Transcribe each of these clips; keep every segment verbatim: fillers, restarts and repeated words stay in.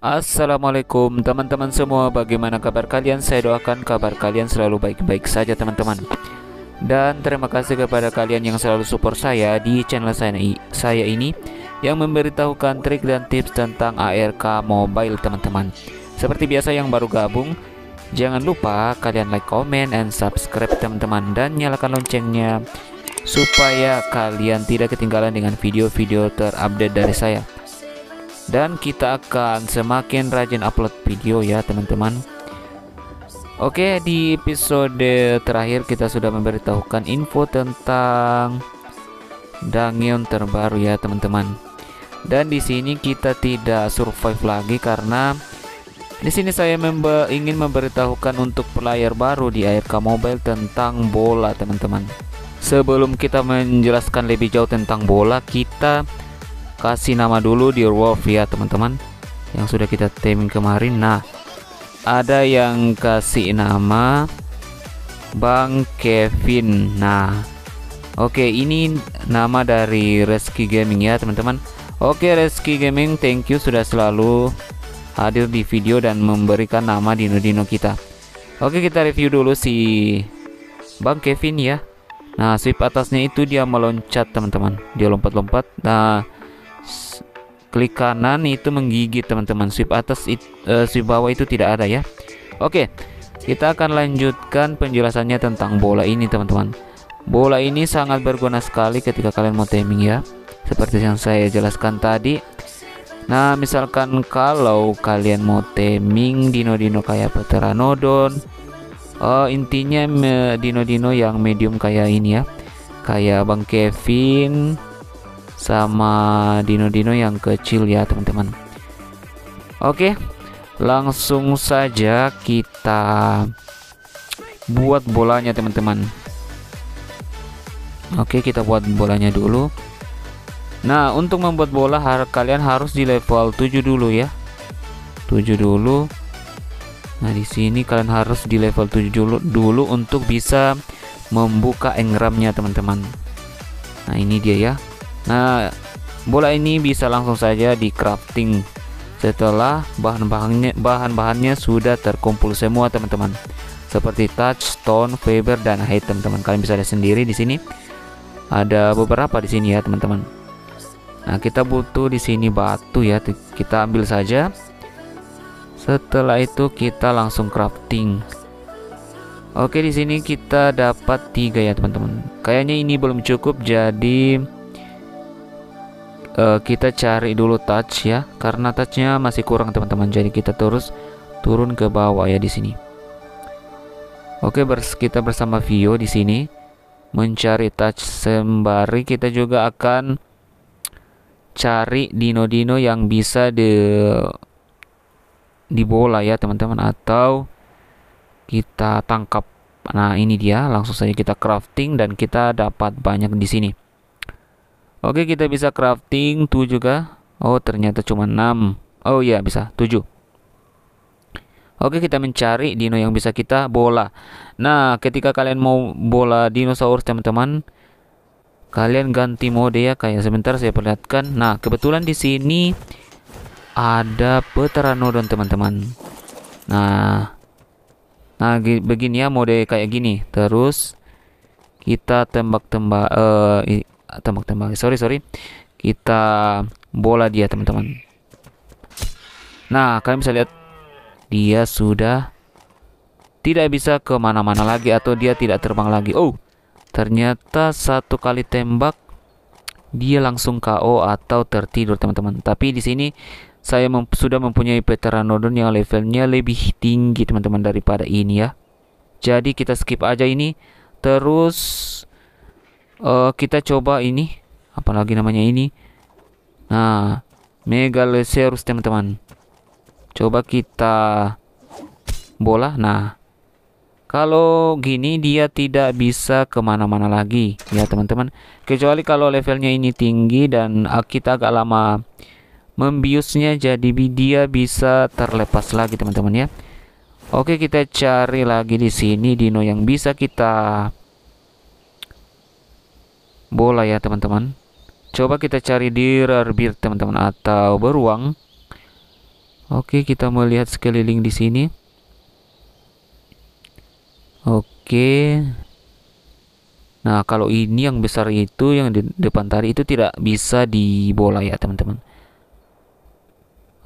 Assalamualaikum teman-teman semua, bagaimana kabar kalian? Saya doakan kabar kalian selalu baik-baik saja teman-teman. Dan terima kasih kepada kalian yang selalu support saya di channel saya ini, yang memberitahukan trik dan tips tentang A R K Mobile teman-teman. Seperti biasa yang baru gabung, jangan lupa kalian like, comment, and subscribe teman-teman. Dan nyalakan loncengnya supaya kalian tidak ketinggalan dengan video-video terupdate dari saya. Dan kita akan semakin rajin upload video ya teman-teman. Oke, di episode terakhir kita sudah memberitahukan info tentang Dangion terbaru ya teman-teman. Dan di sini kita tidak survive lagi karena di sini saya membe ingin memberitahukan untuk player baru di A R K Mobile tentang bola teman-teman. Sebelum kita menjelaskan lebih jauh tentang bola, kita kasih nama dulu di Wolf ya teman-teman, yang sudah kita temin kemarin. Nah, ada yang kasih nama Bang Kevin. Nah, oke, ini nama dari Reski Gaming ya teman-teman. Oke, Reski Gaming, thank you sudah selalu hadir di video dan memberikan nama dino-dino kita. Oke, kita review dulu si Bang Kevin ya. Nah, sweep atasnya itu dia meloncat teman-teman, dia lompat-lompat. Nah, klik kanan itu menggigit teman-teman. Sweep atas, it, uh, sweep bawah itu tidak ada ya. Oke, kita akan lanjutkan penjelasannya tentang bola ini teman-teman. Bola ini sangat berguna sekali ketika kalian mau timing ya, seperti yang saya jelaskan tadi. Nah, misalkan kalau kalian mau timing dino-dino kayak Pteranodon, uh, intinya dino-dino yang medium kayak ini ya, kayak Bang Kevin sama dino-dino yang kecil ya teman-teman. Oke, langsung saja kita buat bolanya teman-teman. Oke, kita buat bolanya dulu. Nah, untuk membuat bola kalian harus di level tujuh dulu ya, tujuh dulu. Nah, di sini kalian harus di level tujuh dulu, dulu untuk bisa membuka engramnya teman-teman. Nah, ini dia ya. Nah, bola ini bisa langsung saja di crafting setelah bahan-bahannya bahan-bahannya sudah terkumpul semua teman-teman, seperti touch, stone, fiber, dan item teman-teman. Kalian bisa lihat sendiri di sini ada beberapa di sini ya teman-teman. Nah, kita butuh di sini batu ya, kita ambil saja. Setelah itu kita langsung crafting. Oke, di sini kita dapat tiga ya teman-teman. Kayaknya ini belum cukup, jadi Uh, kita cari dulu touch ya, karena touchnya masih kurang teman-teman. Jadi kita terus turun ke bawah ya di sini. Oke, bers kita bersama Vio di sini mencari touch, sembari kita juga akan cari dino-dino yang bisa di di bola ya teman-teman, atau kita tangkap. Nah, ini dia, langsung saja kita crafting dan kita dapat banyak di sini. Oke, kita bisa crafting tujuh kah? Oh, ternyata cuma enam. Oh iya, bisa tujuh. Oke, kita mencari dino yang bisa kita bola. Nah, ketika kalian mau bola dinosaurus teman-teman, kalian ganti mode ya, kayak sebentar saya perlihatkan. Nah, kebetulan di sini ada Pteranodon teman-teman. Nah, nah begini ya, mode kayak gini. Terus kita tembak-tembak eh uh, tembak-tembak, sorry sorry kita bola dia teman-teman. Nah, kalian bisa lihat dia sudah tidak bisa kemana-mana lagi, atau dia tidak terbang lagi. Oh, ternyata satu kali tembak dia langsung K O atau tertidur teman-teman. Tapi di sini saya mem sudah mempunyai Pteranodon yang levelnya lebih tinggi teman-teman daripada ini ya. Jadi kita skip aja ini. Terus Uh, kita coba ini, apalagi namanya ini. Nah, Megaloceros teman-teman. Coba kita bola. Nah, kalau gini dia tidak bisa kemana-mana lagi ya teman-teman. Kecuali kalau levelnya ini tinggi dan kita agak lama membiusnya, jadi dia bisa terlepas lagi teman-teman ya. Oke, kita cari lagi di sini dino yang bisa kita bola ya teman-teman. Coba kita cari Dirarbir teman-teman, atau beruang. Oke, kita melihat sekeliling di sini. Oke. Nah, kalau ini yang besar itu, yang di depan tari itu tidak bisa di bola ya, teman-teman.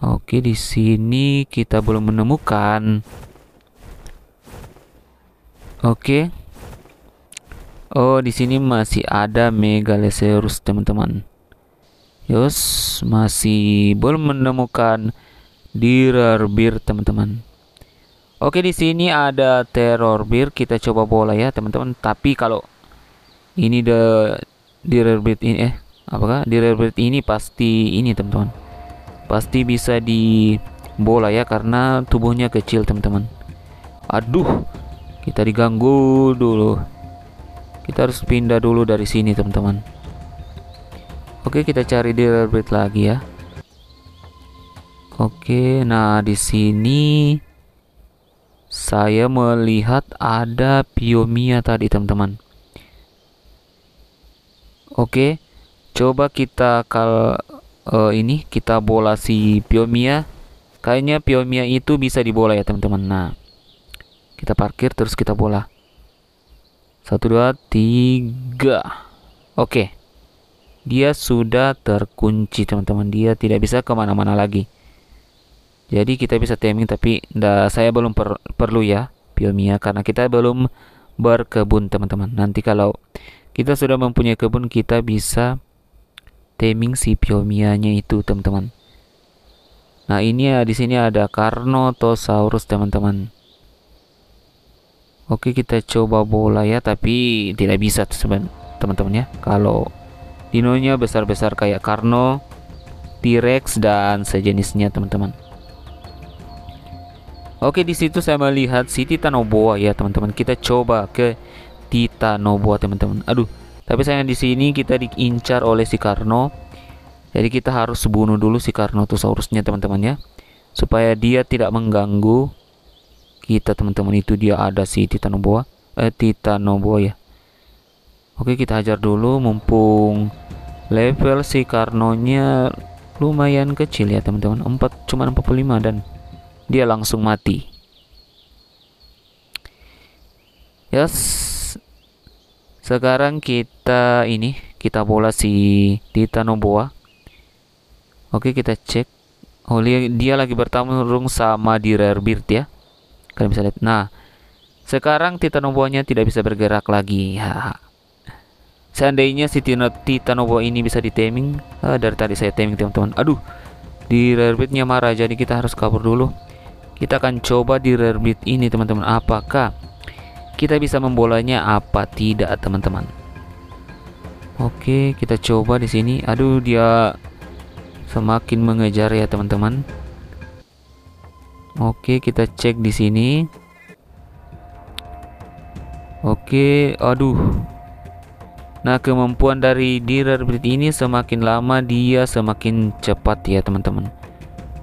Oke, di sini kita belum menemukan. Oke. Oh, di sini masih ada Megaloceros, teman-teman. Yos, masih belum menemukan Dirarbir, teman-teman. Oke, di sini ada Terrorbir. Kita coba bola ya, teman-teman. Tapi kalau ini the Dirarbir ini eh apakah Dirarbir ini pasti ini, teman-teman. Pasti bisa di bola ya, karena tubuhnya kecil, teman-teman. Aduh, kita diganggu dulu. Kita harus pindah dulu dari sini, teman-teman. Oke, kita cari Dirarbir lagi ya. Oke, nah di sini saya melihat ada Piumia tadi, teman-teman. Oke, coba kita kal uh, ini kita bola si Piumia. Kayaknya Piumia itu bisa dibola ya, teman-teman. Nah, kita parkir terus kita bola. satu dua tiga. Oke. Dia sudah terkunci, teman-teman. Dia tidak bisa kemana mana lagi. Jadi kita bisa timing, tapi nda, saya belum per, perlu ya Piumia, karena kita belum berkebun, teman-teman. Nanti kalau kita sudah mempunyai kebun, kita bisa timing si Piumianya itu, teman-teman. Nah, ini ya, di sini ada Carnotaurus, teman-teman. Oke, kita coba bola ya, tapi tidak bisa, teman-teman ya. Kalau dinonya besar-besar kayak Carno, T-Rex dan sejenisnya, teman-teman. Oke, di situ saya melihat si Titanoboa ya, teman-teman. Kita coba ke Titanoboa, teman-teman. Aduh, tapi sayang di sini kita diincar oleh si Carno. Jadi kita harus bunuh dulu si Carnotosaurusnya, teman-teman ya. Supaya dia tidak mengganggu kita, teman-teman. Itu dia ada si Titanoboa, eh, Titanoboa ya. Oke, kita hajar dulu mumpung level si Carnonya lumayan kecil ya, teman-teman. empat cuma empat puluh lima dan dia langsung mati. Yes. Sekarang kita ini kita bola si Titanoboa. Oke, kita cek. Oh, dia lagi bertarung sama Dirarbir ya. Kalian bisa lihat. Nah, sekarang Titanoboa-nya tidak bisa bergerak lagi. Ya. Seandainya si Titanoboa ini bisa ditaming, ah, dari tadi saya taming, teman-teman. Aduh, Dirarbir-nya marah, jadi kita harus kabur dulu. Kita akan coba Dirarbir ini, teman-teman. Apakah kita bisa membolanya apa tidak, teman-teman? Oke, kita coba di sini. Aduh, dia semakin mengejar ya, teman-teman. Oke, kita cek di sini. Oke, aduh. Nah, kemampuan dari Dirarbir ini semakin lama dia semakin cepat ya, teman-teman.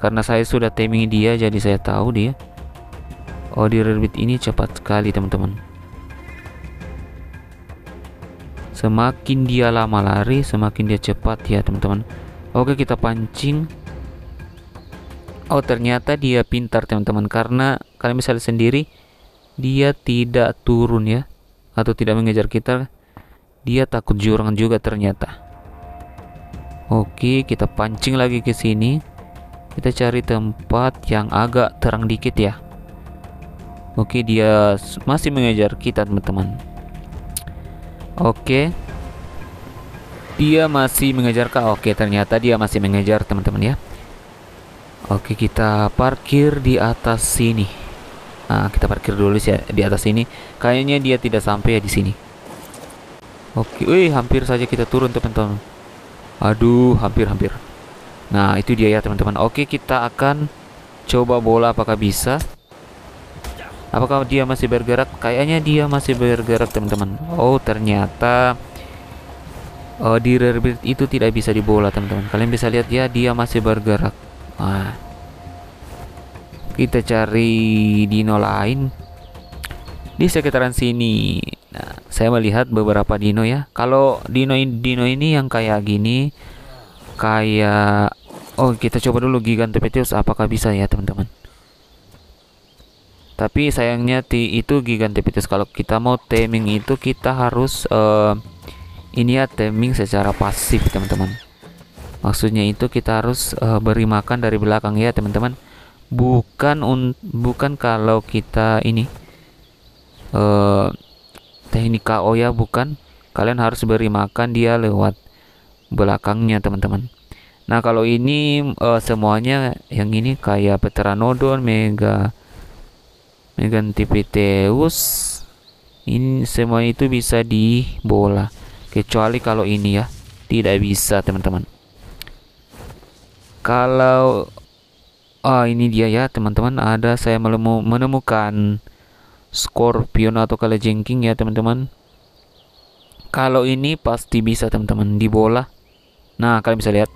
Karena saya sudah taming dia, jadi saya tahu dia. Oh, Dirarbir ini cepat sekali, teman-teman. Semakin dia lama lari, semakin dia cepat ya, teman-teman. Oke, kita pancing. Oh, ternyata dia pintar, teman-teman, karena kalian bisa lihat sendiri dia tidak turun ya, atau tidak mengejar kita. Dia takut jurang juga ternyata. Oke, kita pancing lagi ke sini. Kita cari tempat yang agak terang dikit ya. Oke, dia masih mengejar kita, teman-teman. Oke. Dia masih mengejar kak. Oke, ternyata dia masih mengejar, teman-teman ya. Oke, kita parkir di atas sini. Nah, kita parkir dulu ya di atas sini. Kayaknya dia tidak sampai ya di sini. Oke, wih, hampir saja kita turun, teman-teman. Aduh, hampir-hampir. Nah, itu dia ya, teman-teman. Oke, kita akan coba bola apakah bisa. Apakah dia masih bergerak? Kayaknya dia masih bergerak, teman-teman. Oh, ternyata uh, Dirarbir itu tidak bisa dibola, teman-teman. Kalian bisa lihat ya, dia masih bergerak. Nah, kita cari dino lain di sekitaran sini. Nah, saya melihat beberapa dino ya. Kalau dino dino ini yang kayak gini, kayak Oh, kita coba dulu Gigantopithecus apakah bisa ya teman-teman. Tapi sayangnya T itu Gigantopithecus. Kalau kita mau taming itu kita harus uh, ini ya, taming secara pasif teman-teman. Maksudnya itu kita harus uh, beri makan dari belakang ya teman-teman. Bukan un bukan kalau kita ini uh, teknik K O ya, bukan. Kalian harus beri makan dia lewat belakangnya teman-teman. Nah kalau ini uh, semuanya yang ini kayak Pteranodon, Mega, Megaloceros, ini semua itu bisa di bola. Kecuali kalau ini ya tidak bisa teman-teman. Kalau ah, ini dia ya teman-teman. Ada saya menemu menemukan Scorpion atau kalajengking ya teman-teman. Kalau ini pasti bisa teman-teman di bola. Nah kalian bisa lihat,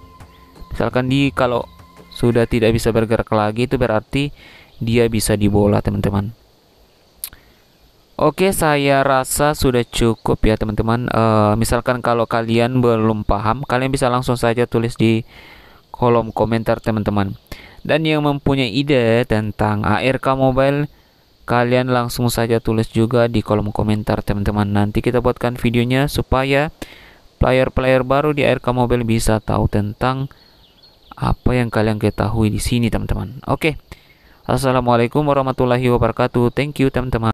misalkan di kalau sudah tidak bisa bergerak lagi itu berarti dia bisa di bola teman-teman. Oke, saya rasa sudah cukup ya teman-teman. Uh, misalkan kalau kalian belum paham, kalian bisa langsung saja tulis di kolom komentar teman-teman. Dan yang mempunyai ide tentang A R K Mobile, kalian langsung saja tulis juga di kolom komentar teman-teman. Nanti kita buatkan videonya supaya player-player baru di A R K Mobile bisa tahu tentang apa yang kalian ketahui di sini teman-teman. Oke. Assalamualaikum warahmatullahi wabarakatuh. Thank you teman-teman.